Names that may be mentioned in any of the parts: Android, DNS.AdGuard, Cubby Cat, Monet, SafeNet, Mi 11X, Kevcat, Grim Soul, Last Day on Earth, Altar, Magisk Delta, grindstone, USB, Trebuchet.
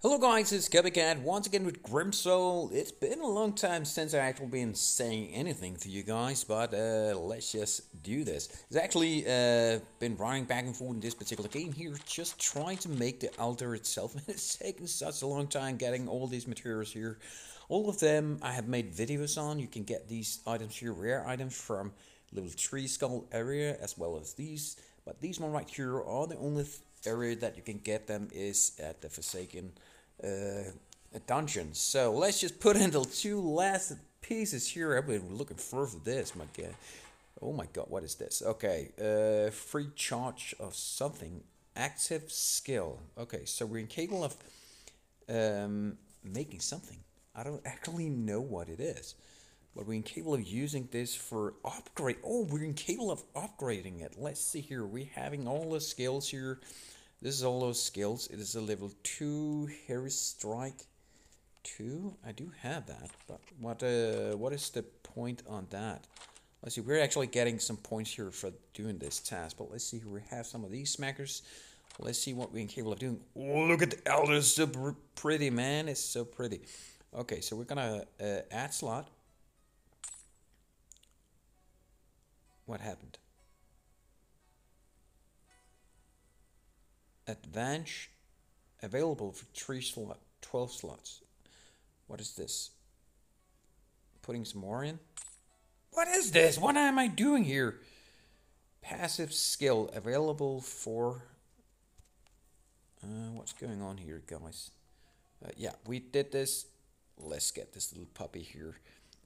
Hello guys, it's Cubby Cat once again with Grim Soul. It's been a long time since I actually been saying anything to you guys, but let's just do this. It's actually been running back and forth in this particular game here, just trying to make the altar itself. It's taken such a long time getting all these materials here. All of them I have made videos on. You can get these items here, rare items from little tree skull area, as well as these. But these one right here are the only area that you can get them is at the Forsaken dungeon. So let's just put in the two last pieces here. I've been looking forward to this. My god, oh my god, what is this? Okay, free charge of something, active skill. Okay, so we're incapable of making something. I don't actually know what it is, but we're incapable of using this for upgrade. Oh, we're incapable of upgrading it. Let's see here. We're having all the skills here. This is all those skills. It is a level 2 Harry Strike 2. I do have that, but what is the point on that? Let's see. We're actually getting some points here for doing this task, but let's see. We have some of these smackers. Let's see what we're capable of doing. Oh, look at the Elder. It's so pretty, man. It's so pretty. Okay, so we're gonna add slot. What happened? Advance available for 12 slots. What is this? Putting some more in? What is this? What am I doing here? Passive skill available for... what's going on here, guys? Yeah, we did this. Let's get this little puppy here.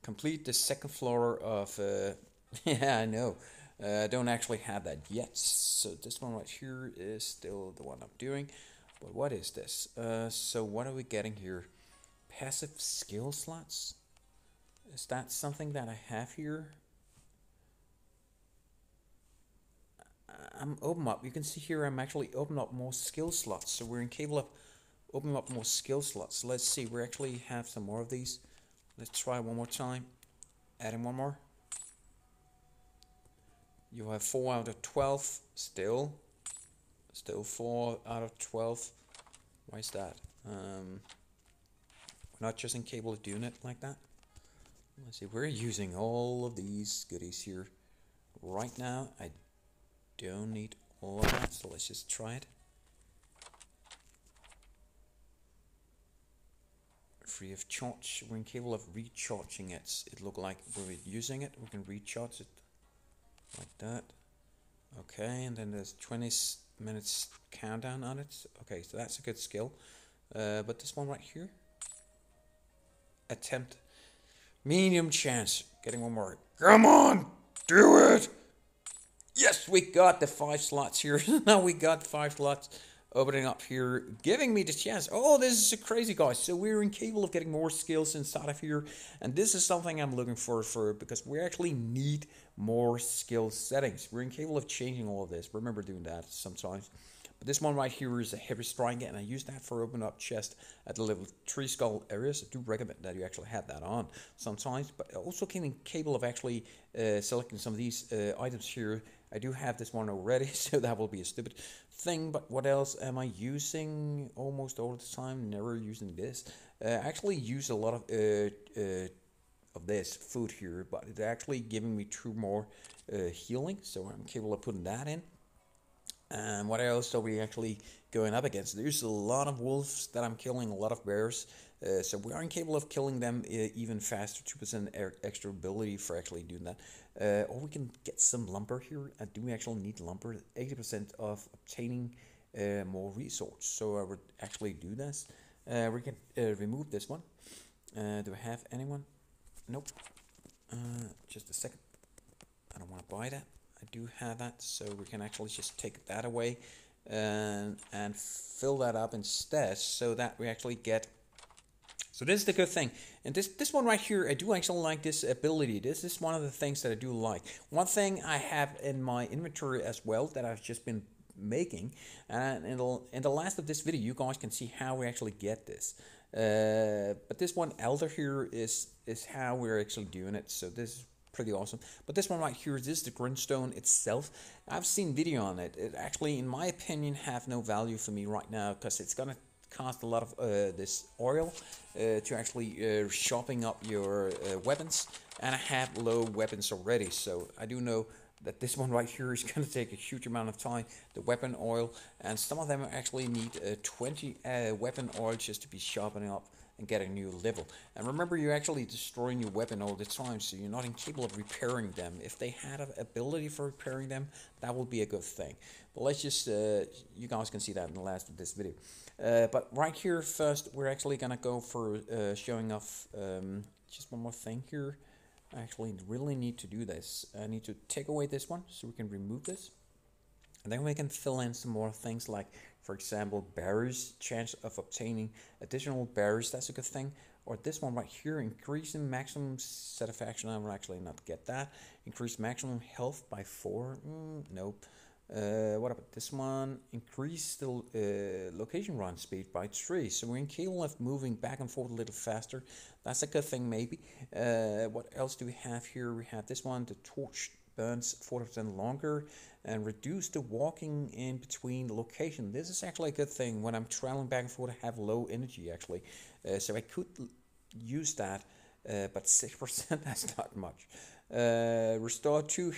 Complete the second floor of... yeah, I know. I don't actually have that yet, so this one right here is still the one I'm doing. But what is this? So what are we getting here? Passive skill slots? Is that something that I have here? I'm open up. You can see here I'm actually opening up more skill slots. So we're incapable of opening up more skill slots. Let's see. We actually have some more of these. Let's try one more time. Add in one more. You have 4 out of 12 still. Still 4 out of 12. Why is that? We're not just incapable of doing it like that. Let's see, we're using all of these goodies here. Right now, I don't need all of that, so let's just try it. Free of charge. We're incapable of recharging it. It looked like we're using it. We can recharge it. Like that. Okay, and then there's 20 minutes countdown on it. Okay, so that's a good skill. But this one right here. Attempt. Medium chance. Getting one more. Come on! Do it! Yes, we got the 5 slots here. Now we got 5 slots opening up here, giving me the chance. Oh, this is a crazy guy. So we're incapable of getting more skills inside of here. And this is something I'm looking for because we actually need more skill settings. We're incapable of changing all of this. Remember doing that sometimes. But this one right here is a heavy strike, and I use that for opening up chest at the level 3 skull areas. I do recommend that you actually have that on sometimes. But I also came incapable of actually selecting some of these items here. I do have this one already, so that will be a stupid thing. But what else am I using almost all the time? Never using this. I actually use a lot of this food here, but it's actually giving me 2 more healing, so I'm capable of putting that in. And what else are we actually going up against? There's a lot of wolves that I'm killing, a lot of bears. So we are incapable of killing them even faster. 2% extra ability for actually doing that. Or we can get some lumber here. Do we actually need lumber? 80% of obtaining more resource. So I would actually do this. We can remove this one. Do I have anyone? Nope. Just a second. I don't want to buy that. I do have that, so we can actually just take that away and fill that up instead, so that we actually get. So this is the good thing, and this one right here, I do actually like this ability. This is one of the things that I do like. One thing I have in my inventory as well that I've just been making, and in the last of this video, you guys can see how we actually get this. But this one Elder here is how we're actually doing it. So this is pretty awesome. But this one right here, this is the grindstone itself. I've seen video on it. It actually, in my opinion, have no value for me right now because it's gonna cost a lot of this oil to actually sharpen up your weapons, and I have low weapons already, so I do know that this one right here is going to take a huge amount of time, the weapon oil, and some of them actually need 20 weapon oil just to be sharpening up and get a new level. And remember, you're actually destroying your weapon all the time, so you're not incapable of repairing them. If they had an ability for repairing them, that would be a good thing. But let's just, you guys can see that in the last of this video. But right here first, we're actually going to go for showing off just one more thing here. I actually really need to do this. I need to take away this one so we can remove this. And then we can fill in some more things like, for example, berries, chance of obtaining additional berries, that's a good thing. Or this one right here, increasing maximum satisfaction, I will actually not get that. Increase maximum health by 4, nope. What about this one? Increase the location run speed by 3. So we're incapable of moving back and forth a little faster. That's a good thing, maybe. What else do we have here? We have this one, the torch burns 40% longer and reduce the walking in between location. This is actually a good thing when I'm traveling back and forth. I have low energy actually, so I could use that, but 6% that's not much. Restore 2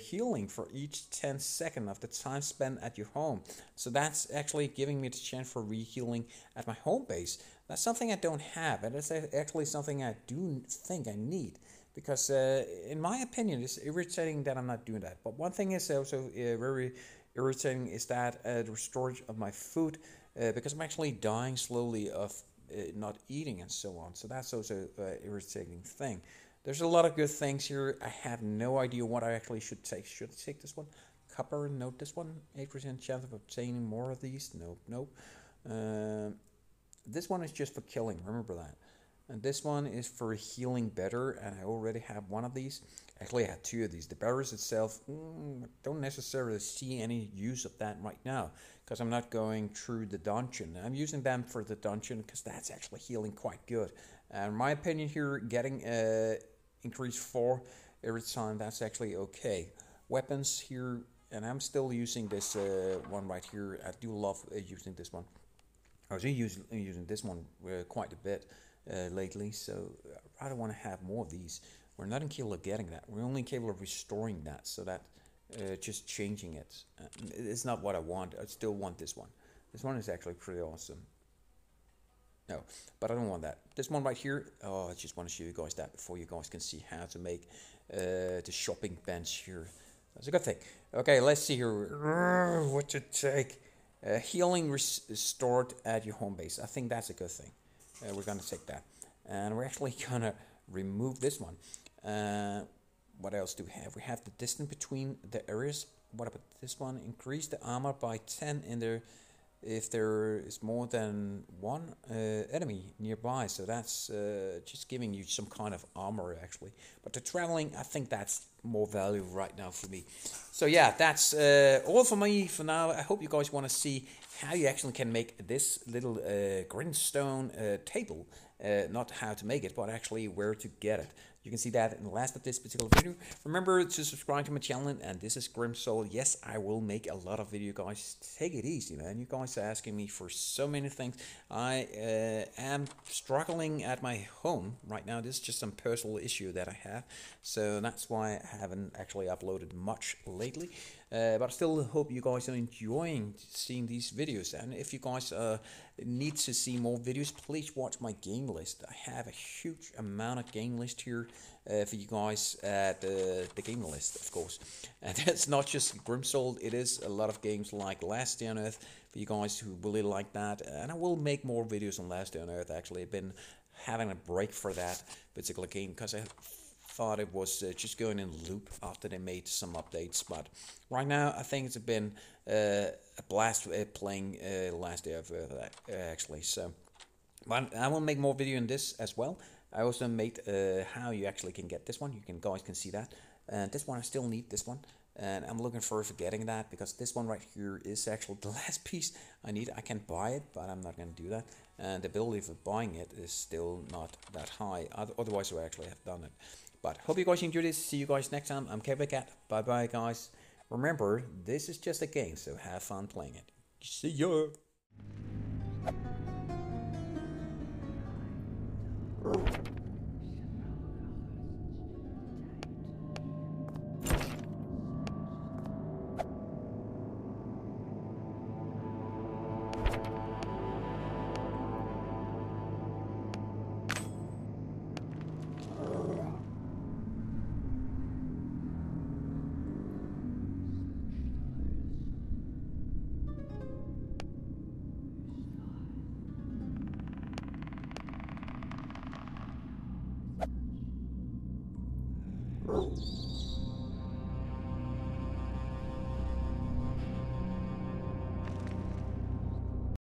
healing for each 10 seconds of the time spent at your home. So that's actually giving me the chance for re-healing at my home base. That's something I don't have, and it's actually something I do think I need. Because in my opinion, it's irritating that I'm not doing that. But one thing is also very irritating is that the storage of my food, because I'm actually dying slowly of not eating and so on. So that's also an irritating thing. There's a lot of good things here. I have no idea what I actually should take. Should I take this one? Copper, note this one. 8% chance of obtaining more of these. Nope, nope. This one is just for killing, remember that. And this one is for healing better, and I already have one of these. Actually, I had 2 of these. The barrels itself, don't necessarily see any use of that right now, because I'm not going through the dungeon. I'm using them for the dungeon, because that's actually healing quite good. And my opinion here, getting... increase 4 every time, that's actually okay. Weapons here, and I'm still using this one right here. I do love using this one. I was using this one quite a bit lately, so I don't want to have more of these. We're not incapable of getting that. We're only capable of restoring that, so that just changing it. It's not what I want. I still want this one. This one is actually pretty awesome. No, but I don't want that. This one right here, oh, I just want to show you guys that before you guys can see how to make the shopping bench here. That's a good thing. Okay, let's see here what to take. Healing restored at your home base. I think that's a good thing. We're going to take that. And we're actually going to remove this one. What else do we have? We have the distance between the areas. What about this one? Increase the armor by 10 in there. If there is more than one enemy nearby, so that's just giving you some kind of armor actually. But the traveling, I think that's more value right now for me. So yeah, that's all for me for now. I hope you guys want to see how you actually can make this little grindstone table. Not how to make it, but actually where to get it. You can see that in the last of this particular video. Remember to subscribe to my channel, and this is Grim Soul. Yes, I will make a lot of video, guys. Take it easy, man. You guys are asking me for so many things. I am struggling at my home right now. This is just some personal issue that I have. So that's why I haven't actually uploaded much lately. But I still hope you guys are enjoying seeing these videos. And if you guys need to see more videos, please watch my game list. I have a huge amount of game list here for you guys at the game list, of course. And that's not just Grim Soul, it is a lot of games like Last Day on Earth for you guys who really like that. And I will make more videos on Last Day on Earth. Actually, I've been having a break for that particular game because I thought it was just going in loop after they made some updates. But right now I think it's been a blast playing Last Day of Earth actually. So but I will make more video on this as well. I also made how you actually can get this one. You can guys can see that, and this one I still need this one, and I'm looking forward to getting that because this one right here is actually the last piece I need. I can buy it, but I'm not going to do that, and the ability for buying it is still not that high. Otherwise I actually have done it. But hope you guys enjoyed this. See you guys next time. I'm Kevcat. Bye bye, guys. Remember, this is just a game, so have fun playing it. See ya.